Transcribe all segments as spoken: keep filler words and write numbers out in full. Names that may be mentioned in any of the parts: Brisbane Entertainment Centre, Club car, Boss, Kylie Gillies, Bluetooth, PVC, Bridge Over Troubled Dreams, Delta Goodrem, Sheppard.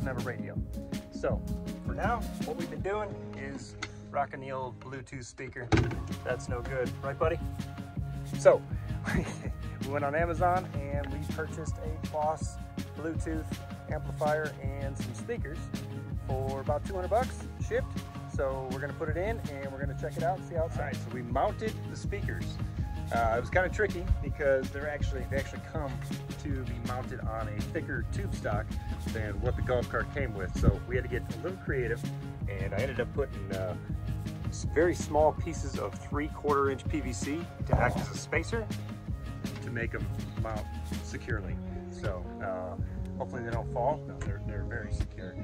doesn't have a radio. So for now, what we've been doing is rocking the old Bluetooth speaker. That's no good, right, buddy? So we went on Amazon and we purchased a Boss Bluetooth amplifier and some speakers for about two hundred bucks shipped. So we're gonna put it in and we're gonna check it out and see how it's. All right, so we mounted the speakers. Uh, it was kind of tricky because they're actually, they actually come to be mounted on a thicker tube stock than what the golf cart came with. So we had to get a little creative, and I ended up putting uh, very small pieces of three quarter inch P V C to act as a spacer to make them mount securely. So uh, hopefully they don't fall. No, they're, they're very secure.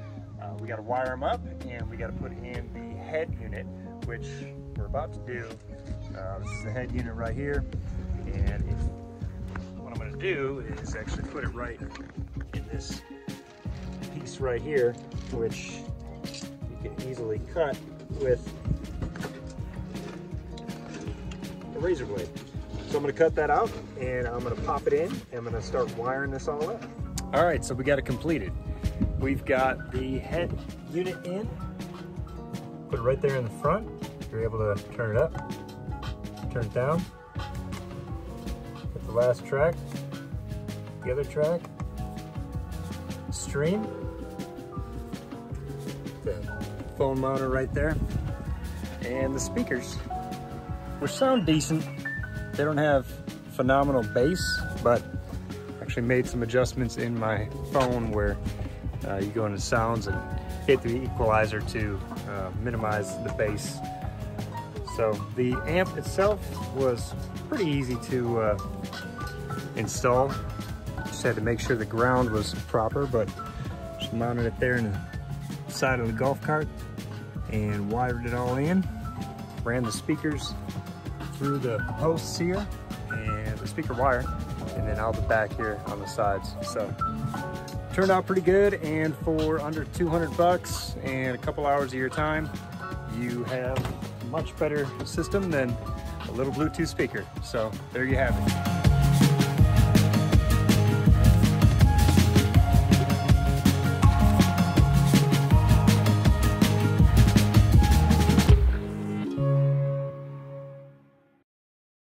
Uh, we got to wire them up, and we got to put in the head unit, which we're about to do. Uh, this is the head unit right here, and if, what I'm going to do is actually put it right in this piece right here, which you can easily cut with a razor blade. So I'm going to cut that out, and I'm going to pop it in, and I'm going to start wiring this all up. All right, so we got it completed. We've got the head unit in, put it right there in the front. You're able to turn it up, turn it down, put the last track, the other track, stream, the phone monitor right there, and the speakers, which sound decent. They don't have phenomenal bass, but actually made some adjustments in my phone where uh, you go into sounds and hit the equalizer to uh, minimize the bass. So the amp itself was pretty easy to uh, install. Just had to make sure the ground was proper, but just mounted it there in the side of the golf cart and wired it all in. Ran the speakers through the posts here and the speaker wire, and then out the back here on the sides. So turned out pretty good, and for under two hundred bucks and a couple hours of your time, you have much better system than a little Bluetooth speaker. So there you have it.